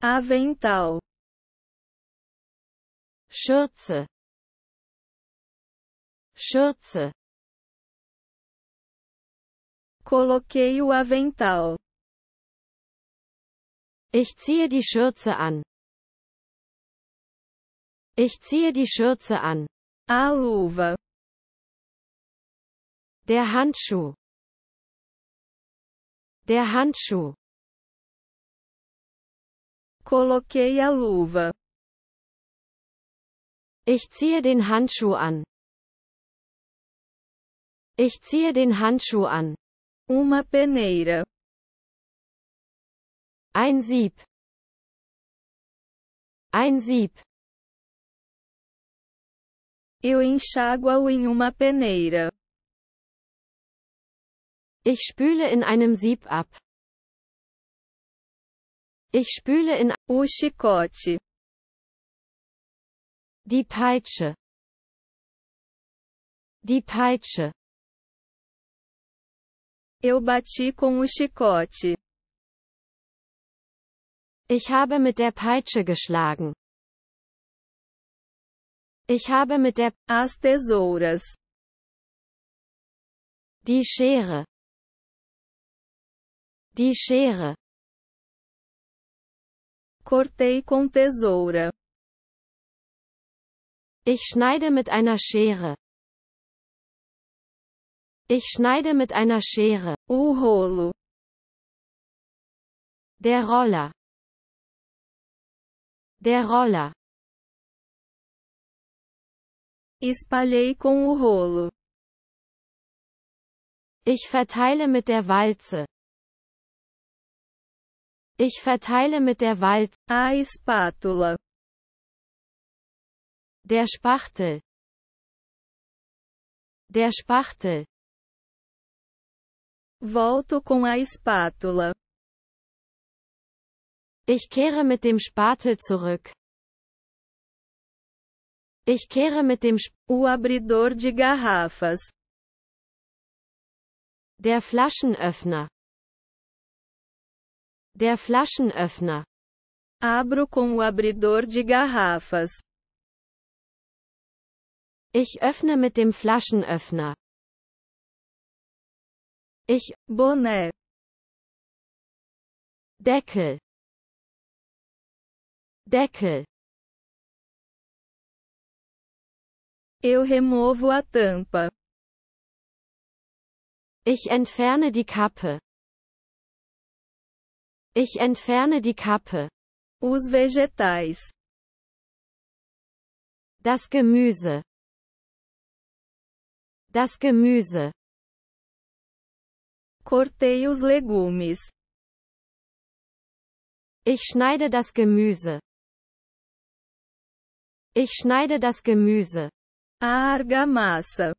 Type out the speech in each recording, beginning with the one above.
avental, Schürze, Schürze. Coloquei o avental. Ich ziehe die Schürze an. Ich ziehe die Schürze an. A luva. Der Handschuh. Der Handschuh. Coloquei a luva. Ich ziehe den Handschuh an. Ich ziehe den Handschuh an. Uma peneira. Ein Sieb. Ein Sieb. Eu enxáguo em uma peneira. Ich spüle in einem Sieb ab. Ich spüle in o chicote. Die Peitsche. Die Peitsche. Eu bati com o chicote. Ich habe mit der Peitsche geschlagen. Ich habe mit der As tesouras. Die Schere. Die Schere. Cortei com tesoura. Ich schneide mit einer Schere. Ich schneide mit einer Schere. O rolo. Der Roller. Der Roller. Espalhei com o rolo. Ich verteile mit der Walze. Ich verteile mit der Walze. A espátula. Der Spachtel. Der Spachtel. Volto com a espátula. Ich kehre mit dem Spatel zurück. Ich kehre mit dem O abridor de garrafas. Der Flaschenöffner. Der Flaschenöffner. Abro com o abridor de garrafas. Ich öffne mit dem Flaschenöffner. Ich, Bonnet. Deckel. Deckel. Eu removo a tampa. Ich entferne die Kappe. Ich entferne die Kappe. Os vegetais. Das Gemüse. Das Gemüse. Cortei os legumes. Ich schneide das Gemüse. Ich schneide das Gemüse. A argamassa.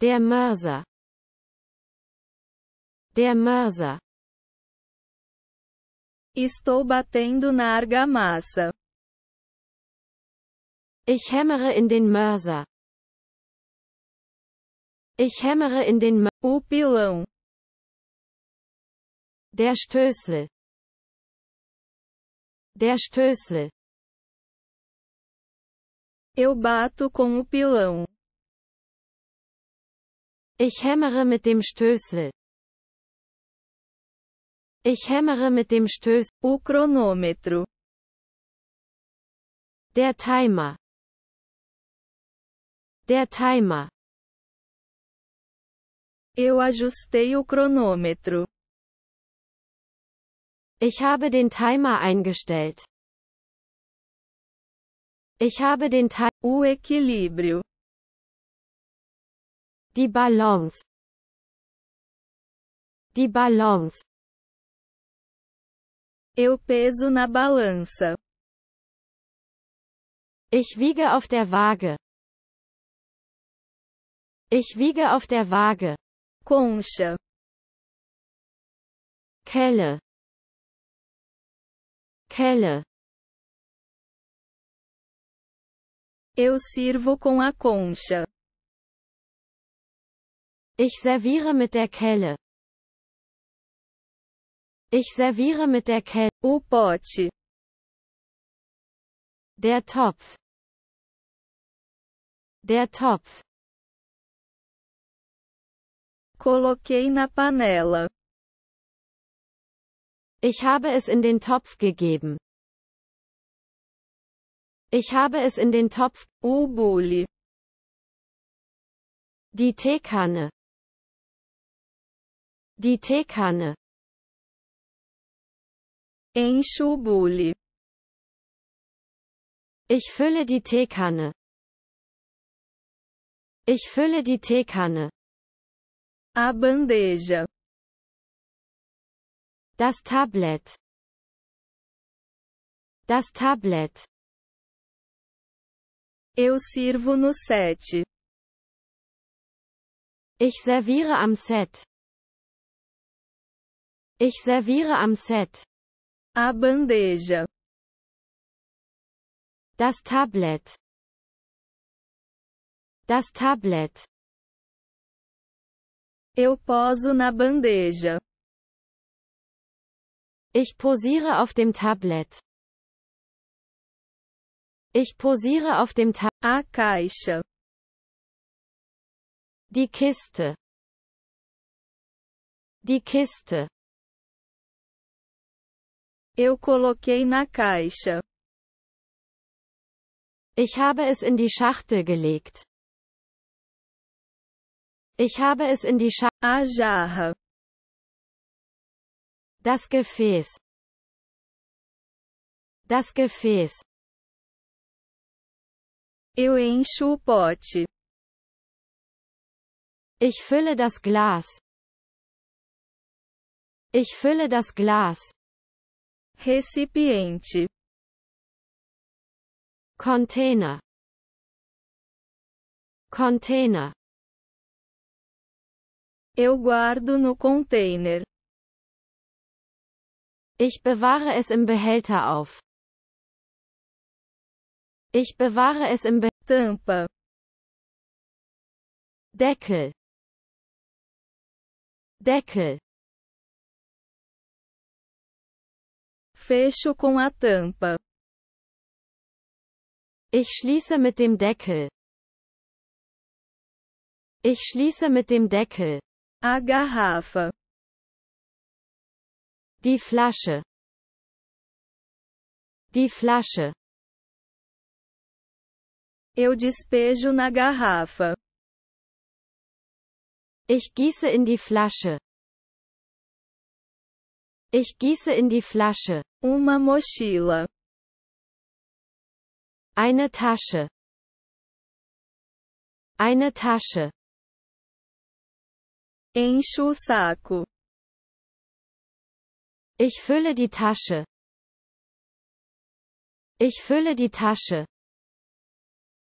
Der Mörser. Der Mörser. Estou batendo na argamassa. Ich hämmere in den Mörser. Ich hämmere in den O pilão. Der Stößel. Der Stößel. Eu bato com o pilão. Ich hämmere mit dem Stößel. Ich hämmere mit dem Stößel. O cronômetro. Der Timer. Der Timer. Eu ajustei o cronômetro. Ich habe den Timer eingestellt. Ich habe den Timer. O equilíbrio. Die Balance. Die Balance. Eu peso na balança. Ich wiege auf der Waage. Ich wiege auf der Waage. Concha. Kelle. Kelle. Eu sirvo com a concha. Ich serviere mit der Kelle. Ich serviere mit der Kelle. O pote. Der Topf. Der Topf. Coloquei na panela. Ich habe es in den Topf gegeben. Ich habe es in den Topf. O bule. Die Teekanne. Die Teekanne. Encho o bule. Ich fülle die Teekanne. Ich fülle die Teekanne. A bandeja. Das Tablett. Das Tablett. Eu sirvo no set. Ich serviere am Set. Ich serviere am Set. A bandeja. Das Tablett. Das Tablett. Eu poso na bandeja. Ich posiere auf dem Tablett. Ich posiere auf dem Tablett. A caixa. Die Kiste. Die Kiste. Eu coloquei na caixa. Ich habe es in die Schachtel gelegt. Ich habe es in die Schachtel. A jarra. Das Gefäß. Das Gefäß. Eu encho o pote. Ich fülle das Glas. Ich fülle das Glas. Recipiente. Container. Container. Eu guardo no container. Ich bewahre es im Behälter auf. Ich bewahre es im Behälter. Tampa. Deckel. Deckel. Fecho com a tampa. Ich schließe mit dem Deckel. Ich schließe mit dem Deckel. A garrafa. Die Flasche. Die Flasche. Eu despejo na garrafa. Ich gieße in die Flasche. Ich gieße in die Flasche. Uma mochila. Eine Tasche. Eine Tasche. Encho o saco. Ich fülle die Tasche. Ich fülle die Tasche.